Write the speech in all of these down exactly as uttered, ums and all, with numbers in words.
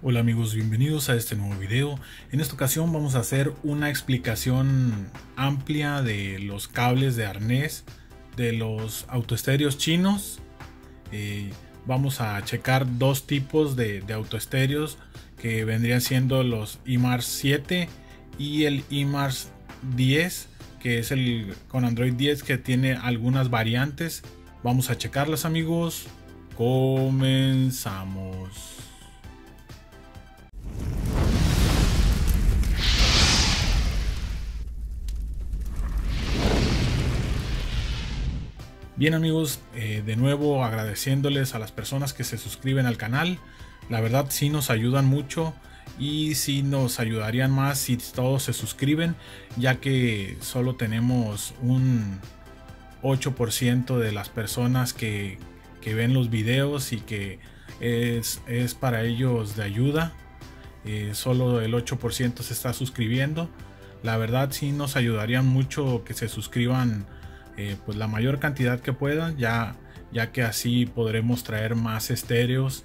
Hola amigos, bienvenidos a este nuevo video. En esta ocasión vamos a hacer una explicación amplia de los cables de arnés de los autoestéreos chinos. Eh, vamos a checar dos tipos de, de autoestéreos que vendrían siendo los iMars siete y el iMars diez, que es el con Android diez, que tiene algunas variantes. Vamos a checarlas amigos, comenzamos. Bien amigos, eh, de nuevo agradeciéndoles a las personas que se suscriben al canal. La verdad sí nos ayudan mucho y sí nos ayudarían más si todos se suscriben, ya que solo tenemos un ocho por ciento de las personas que, que ven los videos y que es, es para ellos de ayuda. Eh, solo el ocho por ciento se está suscribiendo. La verdad sí nos ayudarían mucho que se suscriban. Eh, pues la mayor cantidad que puedan, ya, ya que así podremos traer más estéreos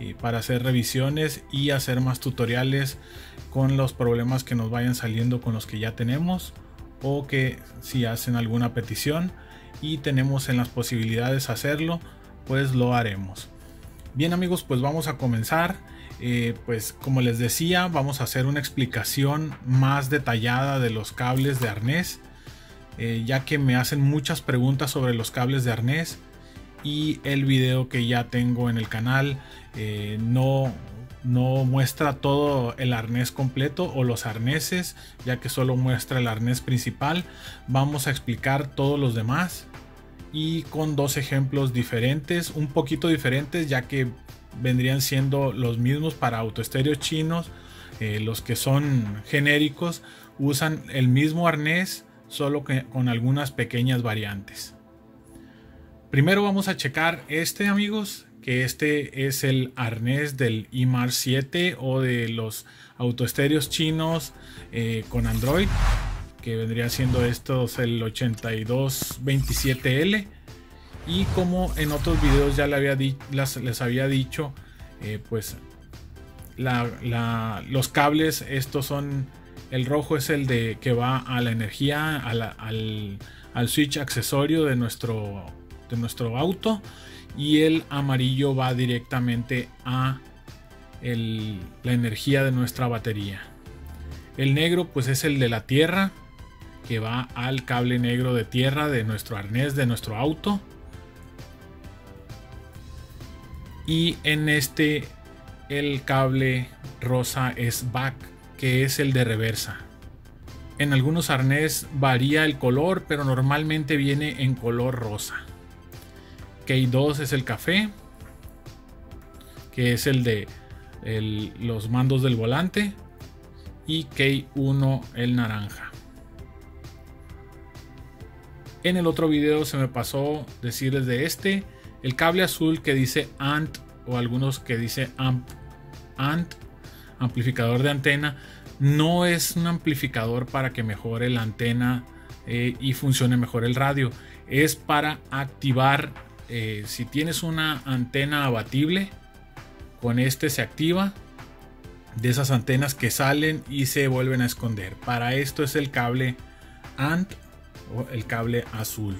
eh, para hacer revisiones y hacer más tutoriales con los problemas que nos vayan saliendo con los que ya tenemos, o que si hacen alguna petición y tenemos en las posibilidades hacerlo, pues lo haremos. Bien amigos, pues vamos a comenzar. Eh, pues como les decía, vamos a hacer una explicación más detallada de los cables de arnés. Eh, ya que me hacen muchas preguntas sobre los cables de arnés, y el video que ya tengo en el canal eh, no, no muestra todo el arnés completo o los arneses, ya que solo muestra el arnés principal. Vamos a explicar todos los demás y con dos ejemplos diferentes, un poquito diferentes, ya que vendrían siendo los mismos para autoestéreos chinos. Eh, los que son genéricos usan el mismo arnés, solo que con algunas pequeñas variantes. Primero vamos a checar este amigos, que este es el arnés del iMars siete o de los autoestéreos chinos eh, con Android, que vendría siendo estos el ocho dos dos siete L. Y como en otros videos ya les había, di las, les había dicho, eh, pues la, la, los cables estos son. El rojo es el de que va a la energía, a la, al, al switch accesorio de nuestro, de nuestro auto. Y el amarillo va directamente a el, la energía de nuestra batería. El negro pues es el de la tierra, que va al cable negro de tierra de nuestro arnés, de nuestro auto. Y en este el cable rosa es back, que es el de reversa. En algunos arnés varía el color, pero normalmente viene en color rosa. K dos es el café, que es el de el, los mandos del volante, y K uno el naranja. En el otro video se me pasó decirles de este, el cable azul que dice A N T, o algunos que dice amp, A N T, amplificador de antena. No es un amplificador para que mejore la antena eh, y funcione mejor el radio. Es para activar, eh, si tienes una antena abatible, con este se activa, de esas antenas que salen y se vuelven a esconder. Para esto es el cable A N T o el cable azul.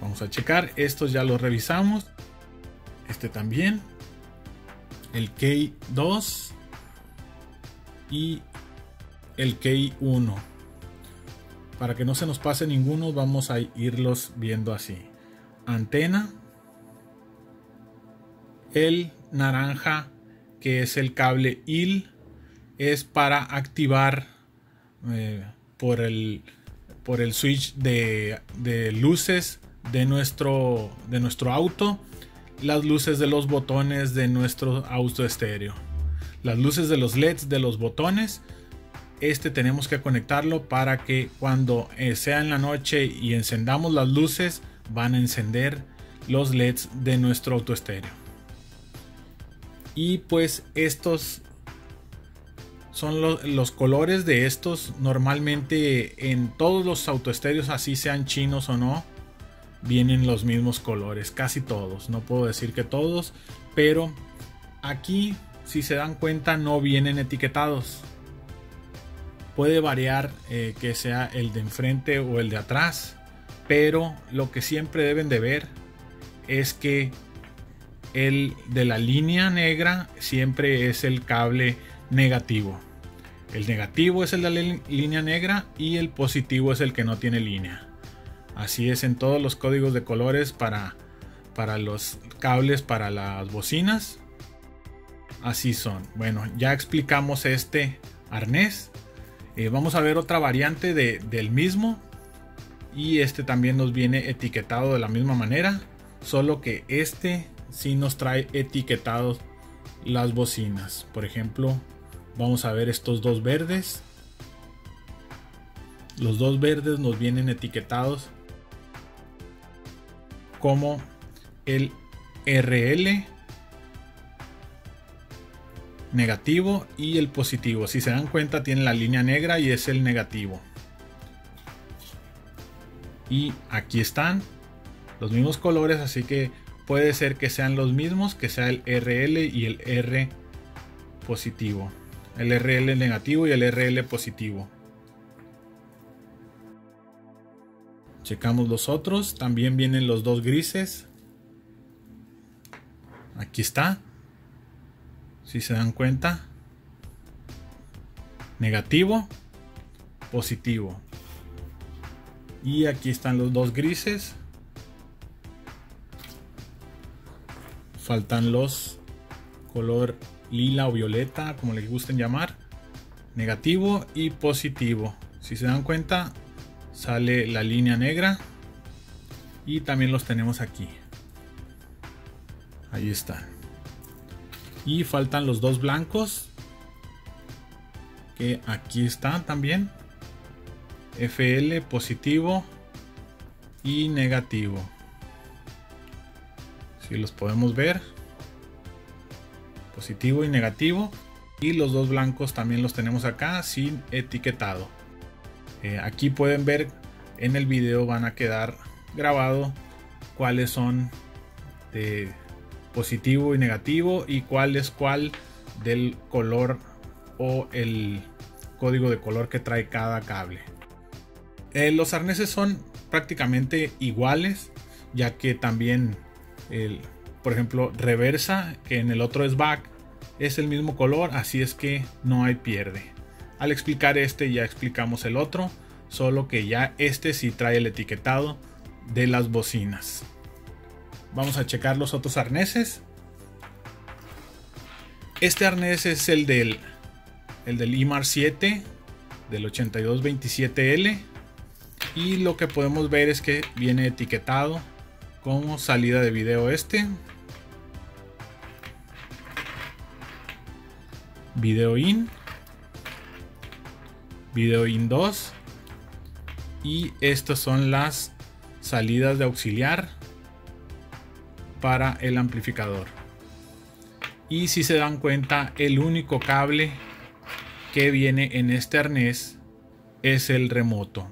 Vamos a checar, estos ya los revisamos, este también, el K dos y el K uno. Para que no se nos pase ninguno, vamos a irlos viendo así. Antena, el naranja, que es el cable I L, es para activar eh, por, el, por el switch de, de luces de nuestro, de nuestro auto, las luces de los botones de nuestro auto estéreo, las luces de los L E Ds de los botones. Este tenemos que conectarlo para que cuando sea en la noche y encendamos las luces, van a encender los L E Ds de nuestro auto estéreo. Y pues estos son los, los colores de estos. Normalmente en todos los auto estéreos, así sean chinos o no, vienen los mismos colores, casi todos, no puedo decir que todos, pero aquí, si se dan cuenta, no vienen etiquetados. Puede variar eh, que sea el de enfrente o el de atrás, pero lo que siempre deben de ver es que el de la línea negra siempre es el cable negativo. El negativo es el de la línea negra y el positivo es el que no tiene línea. Así es en todos los códigos de colores para, para los cables, para las bocinas. Así son. Bueno, ya explicamos este arnés. Eh, vamos a ver otra variante de, del mismo. Y este también nos viene etiquetado de la misma manera. Solo que este sí nos trae etiquetados las bocinas. Por ejemplo, vamos a ver estos dos verdes. Los dos verdes nos vienen etiquetados como el R L negativo y el positivo. Si se dan cuenta, tiene la línea negra y es el negativo. Y aquí están los mismos colores, así que puede ser que sean los mismos, que sea el R L y el R positivo. El R L negativo y el R L positivo. Checamos los otros. También vienen los dos grises. Aquí está. Si se dan cuenta. Negativo. Positivo. Y aquí están los dos grises. Faltan los color lila o violeta, como les gusten llamar, negativo y positivo. Si se dan cuenta, sale la línea negra y también los tenemos aquí. Ahí están. Y faltan los dos blancos, que aquí están también, F L positivo y negativo. Si los podemos ver, positivo y negativo, y los dos blancos también los tenemos acá sin etiquetado. Eh, aquí pueden ver en el video, van a quedar grabado cuáles son de positivo y negativo y cuál es cuál del color o el código de color que trae cada cable. Eh, los arneses son prácticamente iguales, ya que también el por ejemplo, reversa, que en el otro es back, es el mismo color, así es que no hay pierde. Al explicar este ya explicamos el otro, solo que ya este sí trae el etiquetado de las bocinas. Vamos a checar los otros arneses. Este arnés es el del, el del iMars siete, del ochenta y dos veintisiete L, y lo que podemos ver es que viene etiquetado como salida de video este. Video in, video in dos, y estas son las salidas de auxiliar para el amplificador. Y si se dan cuenta, el único cable que viene en este arnés es el remoto,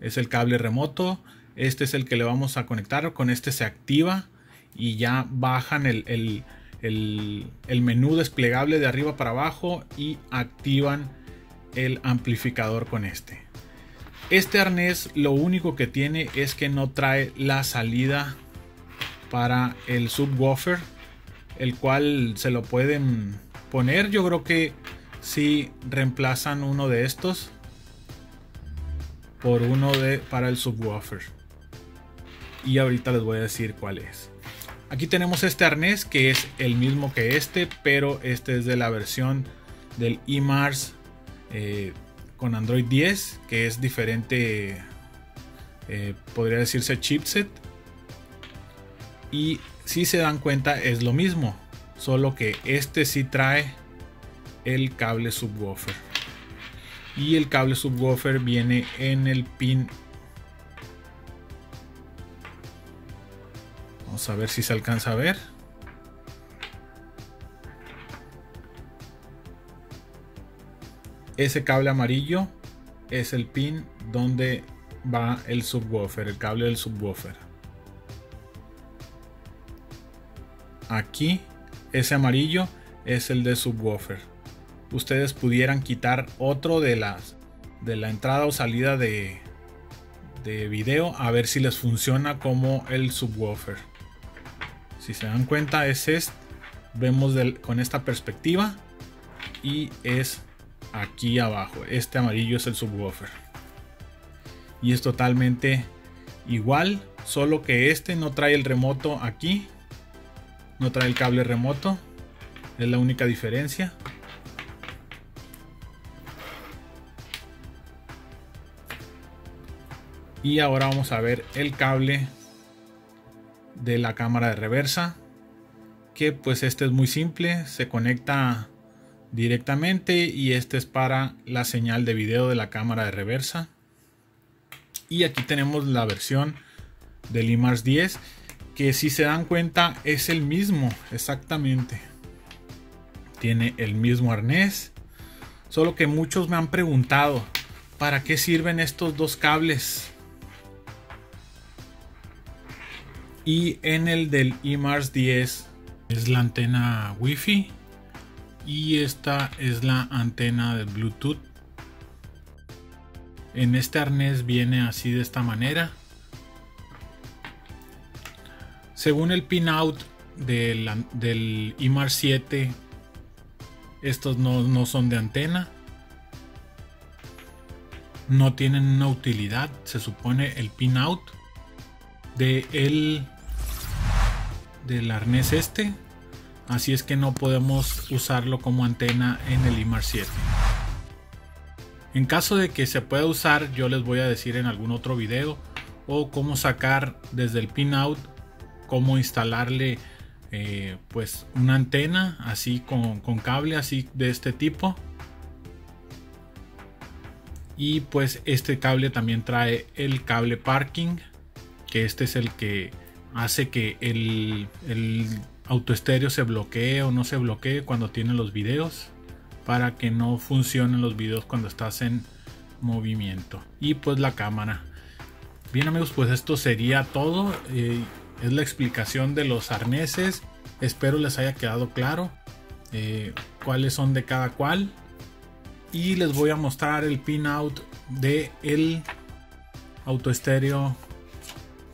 es el cable remoto. Este es el que le vamos a conectar, con este se activa y ya bajan el, el El, el menú desplegable de arriba para abajo y activan el amplificador con este. Este arnés lo único que tiene es que no trae la salida para el subwoofer, el cual se lo pueden poner. Yo creo que si reemplazan uno de estos por uno de para el subwoofer, y ahorita les voy a decir cuál es. Aquí tenemos este arnés que es el mismo que este, pero este es de la versión del iMars eh, con Android diez, que es diferente, eh, podría decirse chipset. Y si se dan cuenta es lo mismo, solo que este sí trae el cable subwoofer. Y el cable subwoofer viene en el pin. Vamos a ver si se alcanza a ver. Ese cable amarillo es el pin donde va el subwoofer, el cable del subwoofer. aquí ese amarillo es el de subwoofer. Ustedes pudieran quitar otro de las de la entrada o salida de, de video, a ver si les funciona como el subwoofer. Si se dan cuenta, es este, vemos del, con esta perspectiva, y es aquí abajo, este amarillo es el subwoofer, y es totalmente igual, solo que este no trae el remoto aquí, no trae el cable remoto, es la única diferencia. Y ahora vamos a ver el cable de la cámara de reversa, que pues este es muy simple, se conecta directamente, y este es para la señal de video de la cámara de reversa. Y aquí tenemos la versión del iMars diez, que si se dan cuenta es el mismo, exactamente, tiene el mismo arnés, solo que muchos me han preguntado ¿para qué sirven estos dos cables? Y en el del iMars diez es la antena Wi-Fi y esta es la antena de Bluetooth. En este arnés viene así de esta manera. Según el pinout del, del iMars siete, estos no, no son de antena. No tienen una utilidad, se supone el pinout de el del arnés este, así es que no podemos usarlo como antena en el iMars siete. En caso de que se pueda usar, yo les voy a decir en algún otro video o cómo sacar desde el pinout, cómo instalarle eh, pues una antena así con, con cable así de este tipo. Y pues este cable también trae el cable parking, que este es el que hace que el, el autoestéreo se bloquee o no se bloquee cuando tiene los videos, para que no funcionen los videos cuando estás en movimiento. Y pues la cámara. Bien amigos, pues esto sería todo, eh, es la explicación de los arneses. Espero les haya quedado claro eh, cuáles son de cada cual, y les voy a mostrar el pinout de el autoestéreo,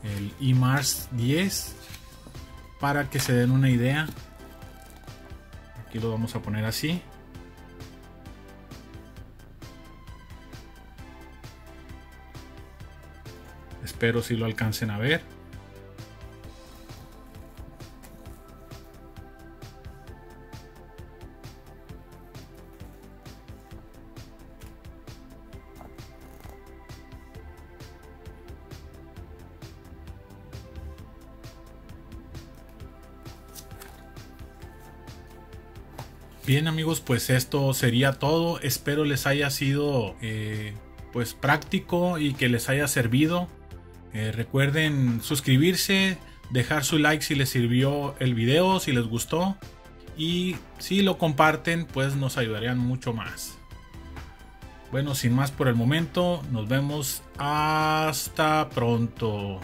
el iMars diez, para que se den una idea. Aquí lo vamos a poner así. Espero si lo alcancen a ver. Bien amigos, pues esto sería todo, espero les haya sido eh, pues práctico y que les haya servido. Eh, recuerden suscribirse, dejar su like si les sirvió el video, si les gustó, y si lo comparten pues nos ayudarían mucho más. Bueno, sin más por el momento, nos vemos hasta pronto.